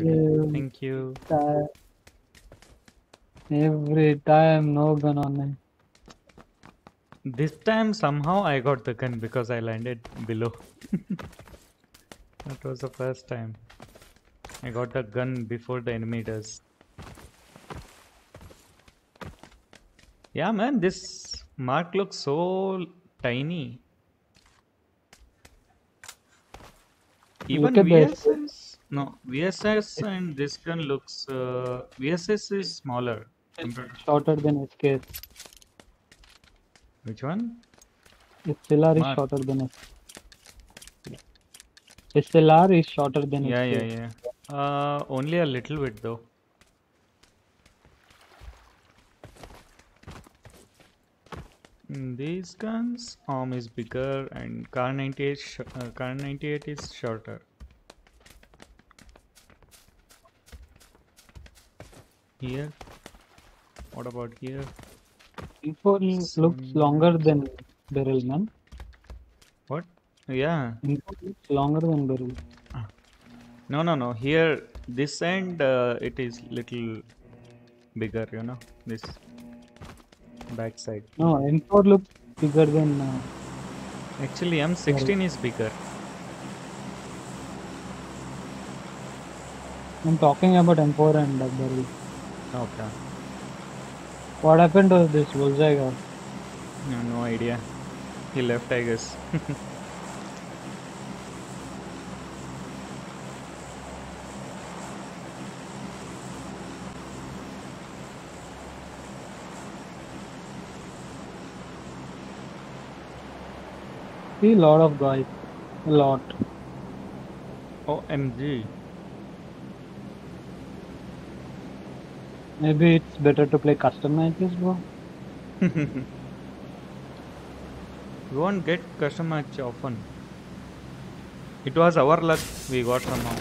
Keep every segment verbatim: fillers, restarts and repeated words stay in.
you. Thank you. Time. Every time, no gun on me. This time somehow I got the gun because I landed below. That was the first time I got the gun before the enemy does. Yeah man, this mark looks so tiny. Even V S S? No, V S S and this gun looks... Uh, V S S is smaller. It's shorter than S K S. Which one? S L R is shorter than S K S. S L R is shorter than yeah, S K S. Yeah, yeah, yeah. Uh, only a little bit though. These guns, arm is bigger and car ninety-eight, sh uh, car ninety-eight is shorter. Here, what about here? M four so, looks longer than Beryl, man. What? Yeah. M four looks longer than Beryl. No, no, no. Here, this end, uh, it is little bigger. You know this. Backside. No, M four looks bigger than. Uh, Actually, M sixteen yeah. is bigger. I'm talking about M four and Beryl. Okay. What happened to this Bullseye guy? No, no idea. He left, I guess. A lot of guys, a lot. O M G. Maybe it's better to play custom matches, bro. You won't get custom match often. It was our luck we got somehow.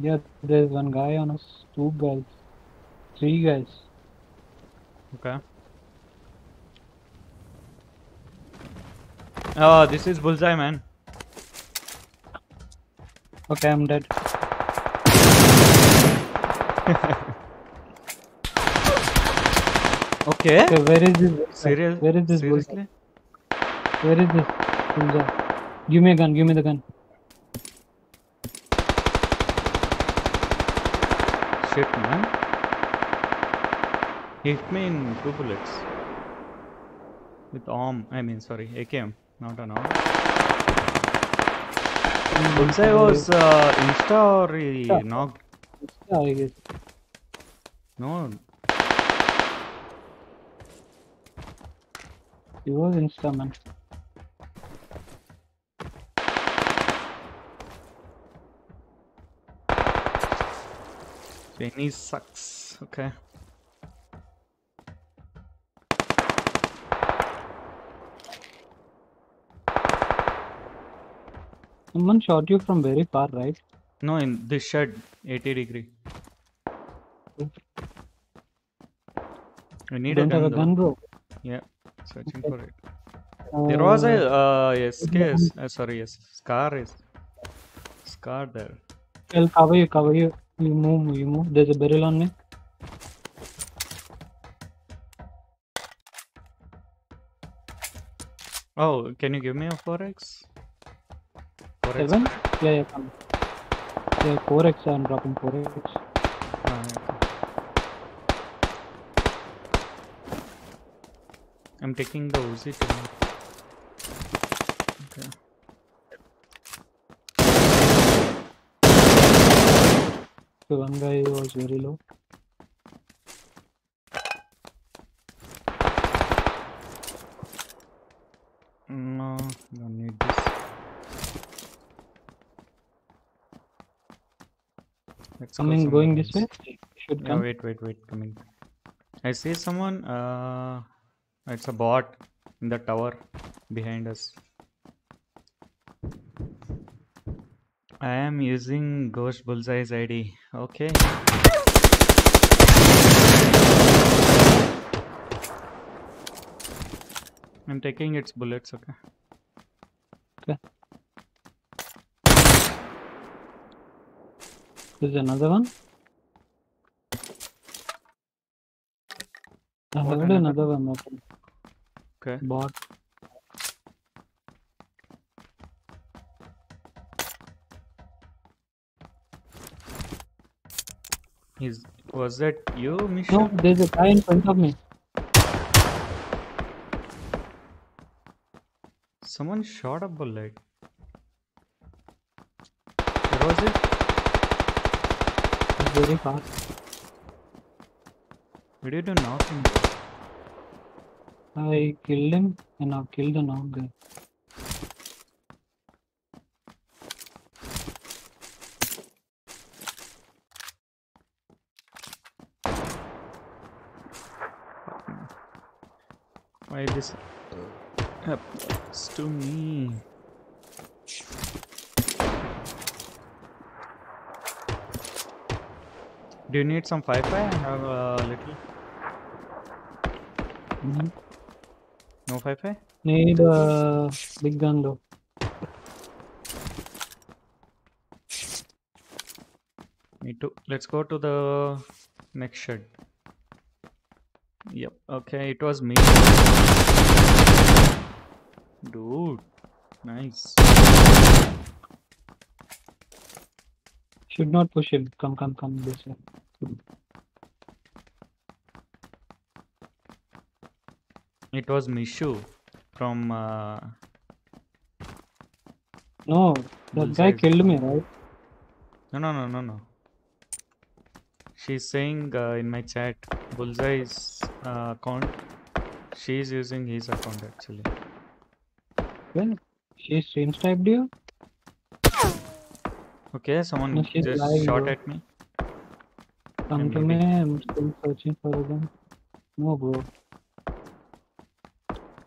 Yeah, there's one guy on us, two guys, three guys. Okay. Oh, this is Bullseye, man. Okay, I'm dead. Okay. Okay, where is this? Serious? Where is this Seriously? Bullseye? Where is this Bullseye? Give me a gun, give me the gun. Shit, man. He hit me in two bullets. With arm, I mean, sorry, A K M. Not an order. Bullseye was uh, insta or he yeah. knocked? Insta, I guess. No. He was insta, man. Penny sucks. Okay. Someone shot you from very far, right? No, in this shed, eighty degree. I need a gun, have a gun, bro. Yeah, searching okay. for it. Uh, there was a uh, S K S. Uh, sorry, yes, Scar is Scar there. I'll cover you, cover you. You move, you move. There's a barrel on me. Oh, can you give me a four X? Seven? Yeah, yeah, come. Yeah, four X, I'm dropping four X. Ah, okay. I'm taking the Uzi to me. Okay. So one guy was very low. No, don't need this. Let's coming, going this way. Should no, come. Wait, wait, wait. Coming. I see someone. Uh, it's a bot in the tower behind us. I am using Ghost Bullseye's I D. Okay. I'm taking its bullets. Okay. Okay. There's another one. I heard another, another one. Open. Okay. Bot. He's, was that you, Mishu? No, there's a guy in front of me. Someone shot a bullet. Where was it? It's very fast. Did you do knock him? I killed him and I killed the knock guy. Why this happens to me? Do you need some five five? I have a little. Mm-hmm. No five five? Need a uh, big gun though. Me too. Let's go to the next shed. Yep. Okay, it was me. Dude, nice. Should not push him. Come, come, come this way. It was Mishu from. Uh, no, that guy killed me, right? No, no, no, no, no. She's saying uh, in my chat, Bullseye's uh, account. She's using his account actually. Well, she stream sniped you. Okay, someone no, just lying, shot bro. At me. Come to me, I'm still searching for them. No, bro.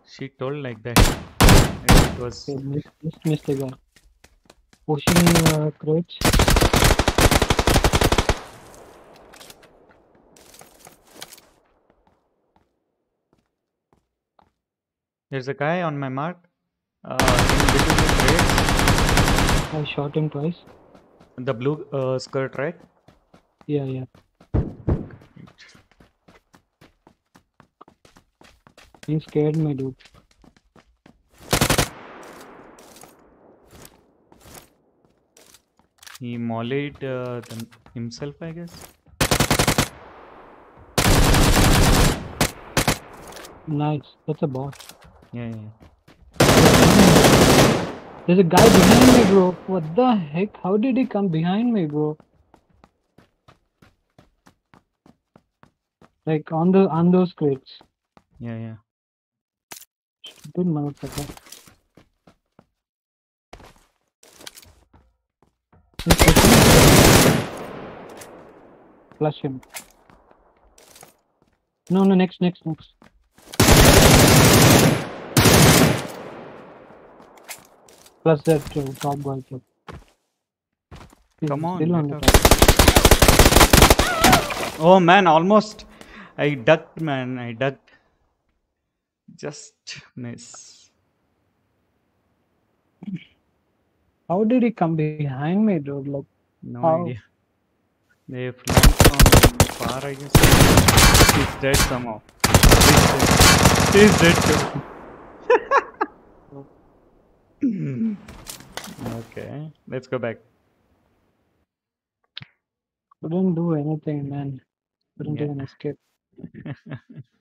She told like that. And it was. Okay, missed, missed, missed the guy. Pushing uh, crouch. There's a guy on my mark. Uh, in between the crates. I shot him twice. The blue uh, skirt, right? Yeah, yeah. You scared me, dude. He mollied uh, himself, I guess. Nice. That's a bot. Yeah, yeah. There's a guy behind me, bro. What the heck? How did he come behind me, bro? Like on the on those crates. Yeah, yeah. Stupid motherfucker. Flush him. No, no, next, next, next. Plus that uh, top guy too. Come on, on top. Oh man, almost. I ducked, man. I ducked. Just miss. How did he come behind me, dude? Like, no how? Idea. They flanked from far, I guess. He's dead somehow. He's dead, He's dead too. Okay, let's go back. Couldn't do anything, man. Couldn't yeah. do an escape.